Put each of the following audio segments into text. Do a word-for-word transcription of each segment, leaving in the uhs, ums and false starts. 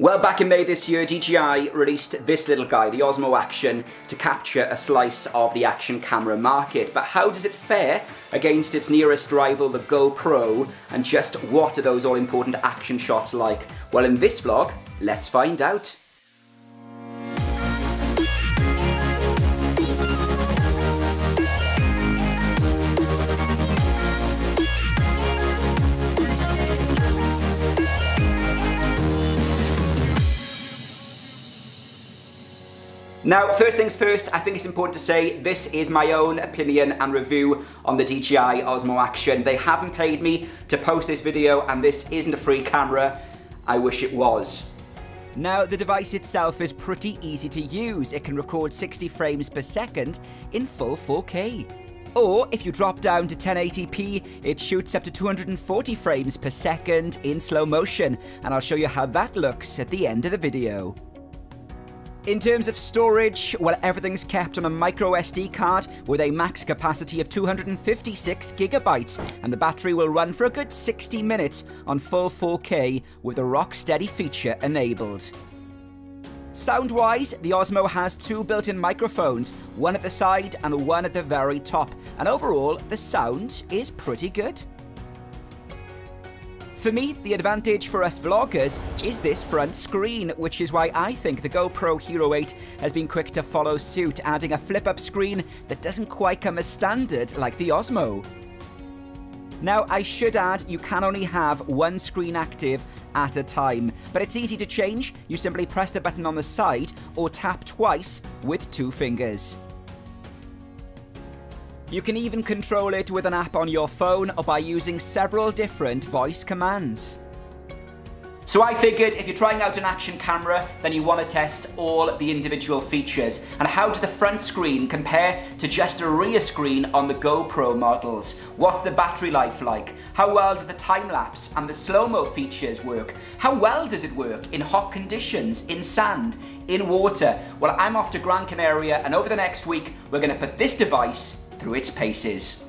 Well, back in May this year, D J I released this little guy, the Osmo Action, to capture a slice of the action camera market. But how does it fare against its nearest rival, the GoPro, and just what are those all-important action shots like? Well, in this vlog, let's find out. Now, first things first, I think it's important to say this is my own opinion and review on the D J I Osmo Action. They haven't paid me to post this video, and this isn't a free camera. I wish it was. Now, the device itself is pretty easy to use. It can record sixty frames per second in full four K. Or, if you drop down to ten eighty p, it shoots up to two hundred forty frames per second in slow motion, and I'll show you how that looks at the end of the video. In terms of storage, well, everything's kept on a micro S D card with a max capacity of two hundred fifty-six gigabytes, and the battery will run for a good sixty minutes on full four K with the Rocksteady feature enabled. Sound-wise, the Osmo has two built-in microphones, one at the side and one at the very top, and overall, the sound is pretty good. For me, the advantage for us vloggers is this front screen, which is why I think the GoPro Hero eight has been quick to follow suit, adding a flip-up screen that doesn't quite come as standard like the Osmo. Now, I should add, you can only have one screen active at a time, but it's easy to change. You simply press the button on the side or tap twice with two fingers. You can even control it with an app on your phone or by using several different voice commands. So I figured if you're trying out an action camera, then you want to test all the individual features. And how does the front screen compare to just a rear screen on the GoPro models? What's the battery life like? How well does the time-lapse and the slow-mo features work? How well does it work in hot conditions, in sand, in water? Well, I'm off to Gran Canaria, and over the next week, we're going to put this device through its paces.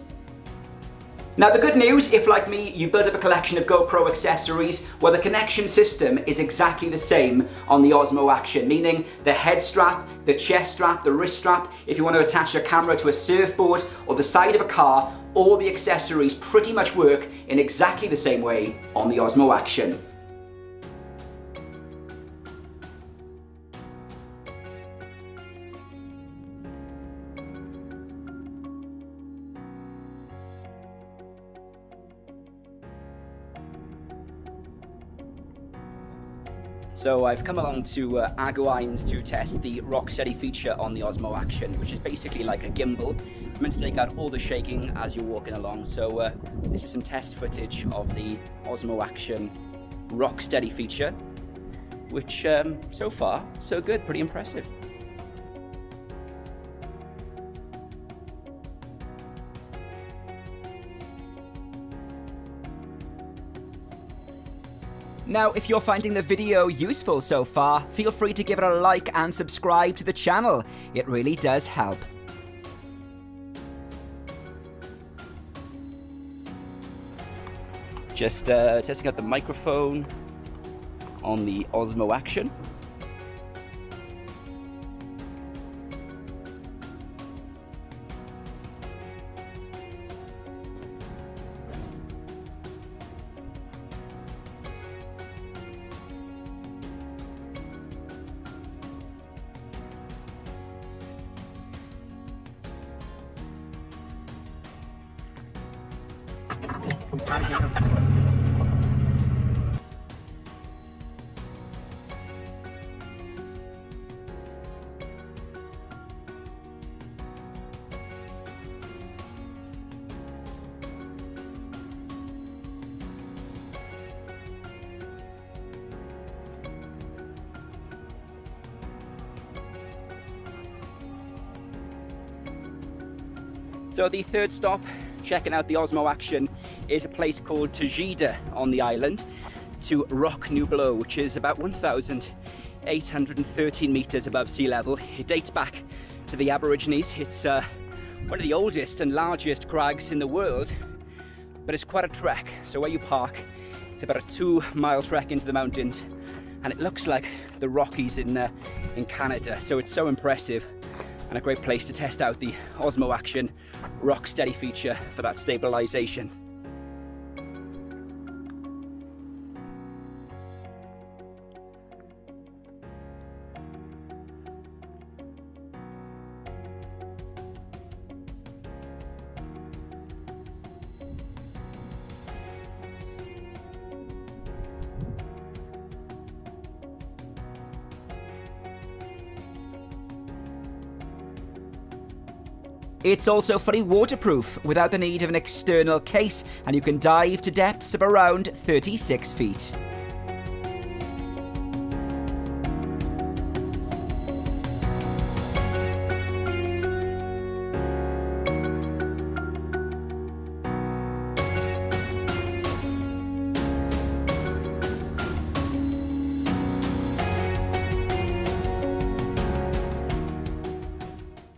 Now, the good news, if like me, you build up a collection of GoPro accessories, well, the connection system is exactly the same on the Osmo Action, meaning the head strap, the chest strap, the wrist strap, if you want to attach your camera to a surfboard or the side of a car, all the accessories pretty much work in exactly the same way on the Osmo Action. So I've come along to uh, Aguilas to test the Rocksteady feature on the Osmo Action, which is basically like a gimbal. It's meant to take out all the shaking as you're walking along. So uh, this is some test footage of the Osmo Action Rocksteady feature, which um, so far, so good, pretty impressive. Now, if you're finding the video useful so far, feel free to give it a like and subscribe to the channel. It really does help. Just uh, testing out the microphone on the Osmo Action. So the third stop, checking out the Osmo Action, is a place called Tajida on the island, to Rock Nublo, which is about one thousand eight hundred thirteen meters above sea level. It dates back to the Aborigines. It's uh, one of the oldest and largest crags in the world, but it's quite a trek. So where you park, it's about a two mile trek into the mountains and it looks like the Rockies in uh, in Canada. So it's so impressive and a great place to test out the Osmo Action Rocksteady feature for that stabilization. It's also fully waterproof without the need of an external case, and you can dive to depths of around thirty-six feet.